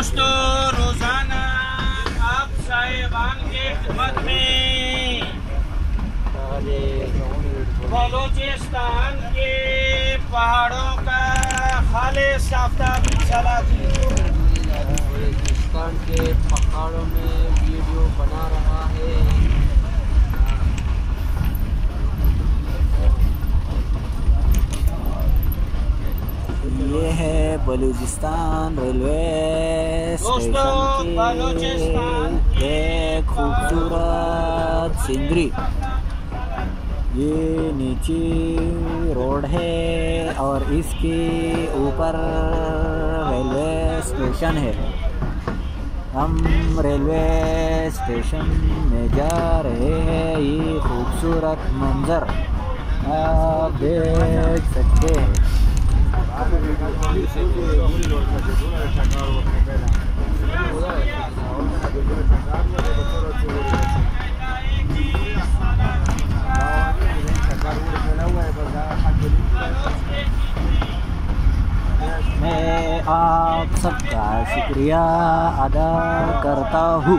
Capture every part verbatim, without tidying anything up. दोस्तों रोजाना आप साहिबान के खिदमत में बलोचिस्तान के पहाड़ों का खालिस आफ्ताब बलोचिस्तान के पहाड़ों में वीडियो बना रहा है। ये है बलूचिस्तान रेलवे स्टेशन के खूबसूरत सीनरी। ये नीचे रोड है और इसके ऊपर रेलवे स्टेशन है। हम रेलवे स्टेशन में जा रहे हैं। ये खूबसूरत मंजर आप देख सकते हैं। मैं आप सबका शुक्रिया अदा करता हूँ।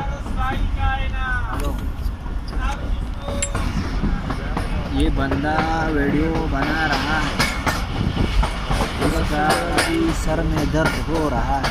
ये बंदा वीडियो बना रहा है, उसका सर में दर्द हो रहा है।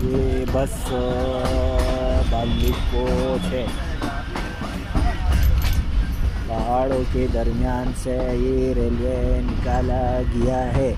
ये बस बालोच है। पहाड़ों के दरमियान से ये रेलवे निकाला गया है।